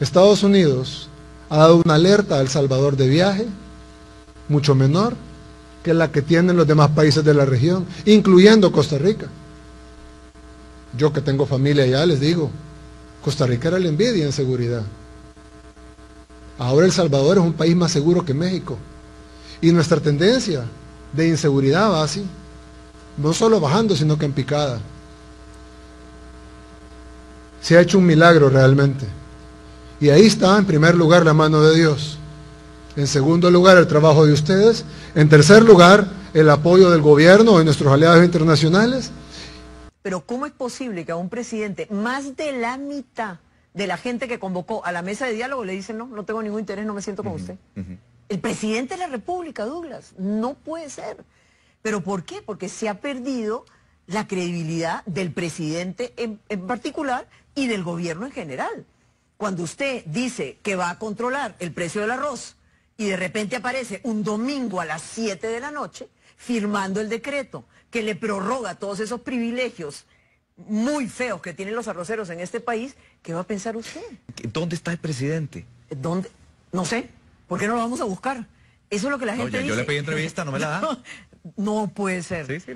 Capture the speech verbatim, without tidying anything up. Estados Unidos ha dado una alerta a El Salvador de viaje, mucho menor que la que tienen los demás países de la región, incluyendo Costa Rica. Yo que tengo familia allá les digo, Costa Rica era la envidia en seguridad. Ahora El Salvador es un país más seguro que México. Y nuestra tendencia de inseguridad va así, no solo bajando, sino que en picada. Se ha hecho un milagro realmente. Y ahí está, en primer lugar, la mano de Dios. En segundo lugar, el trabajo de ustedes. En tercer lugar, el apoyo del gobierno, de nuestros aliados internacionales. Pero ¿cómo es posible que a un presidente, más de la mitad de la gente que convocó a la mesa de diálogo, le dicen, no, no tengo ningún interés, no me siento con uh-huh, usted? Uh-huh. El presidente de la República, Douglas, no puede ser. ¿Pero por qué? Porque se ha perdido la credibilidad del presidente en, en particular y del gobierno en general. Cuando usted dice que va a controlar el precio del arroz y de repente aparece un domingo a las siete de la noche firmando el decreto que le prorroga todos esos privilegios muy feos que tienen los arroceros en este país, ¿qué va a pensar usted? ¿Dónde está el presidente? ¿Dónde? No sé, ¿por qué no lo vamos a buscar? Eso es lo que la gente no, ya, dice. Yo le pedí entrevista, no me la da. No, no puede ser. Sí, sí.